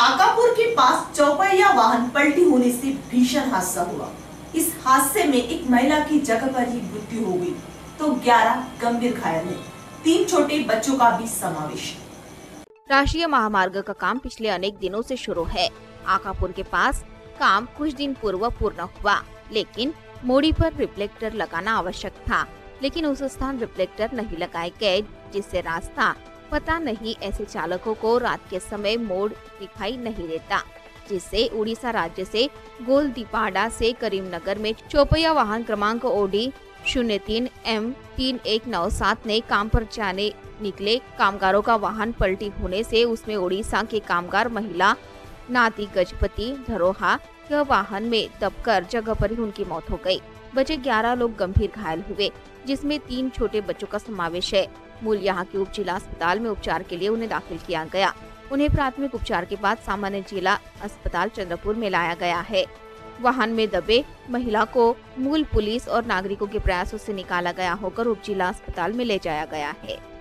आकापुर के पास चौपहिया वाहन पलटी होने से भीषण हादसा हुआ। इस हादसे में एक महिला की जगह पर ही मृत्यु हो गई तो 11 गंभीर घायल हैं। 3 छोटे बच्चों का भी समावेश। राष्ट्रीय महामार्ग का काम पिछले अनेक दिनों से शुरू है। आकापुर के पास काम कुछ दिन पूर्व पूर्ण हुआ, लेकिन मोड़ी पर रिफ्लेक्टर लगाना आवश्यक था, लेकिन उस स्थान रिफ्लेक्टर नहीं लगाए गए, जिससे रास्ता पता नहीं ऐसे चालकों को रात के समय मोड़ दिखाई नहीं देता, जिससे उड़ीसा राज्य से गोल दीपाडा से करीमनगर में चौपहिया वाहन क्रमांक OD 03M 3197 ने काम पर जाने निकले कामगारों का वाहन पलटी होने से उसमें उड़ीसा के कामगार महिला नादी गजपति धरोहा के वाहन में दबकर जगह पर ही उनकी मौत हो गई। बचे 11 लोग गंभीर घायल हुए, जिसमें 3 छोटे बच्चों का समावेश है। मूल यहाँ के उप जिला अस्पताल में उपचार के लिए उन्हें दाखिल किया गया। उन्हें प्राथमिक उपचार के बाद सामान्य जिला अस्पताल चंद्रपुर में लाया गया है। वाहन में दबे महिला को मूल पुलिस और नागरिकों के प्रयासों से निकाला गया होकर उप जिला अस्पताल में ले जाया गया है।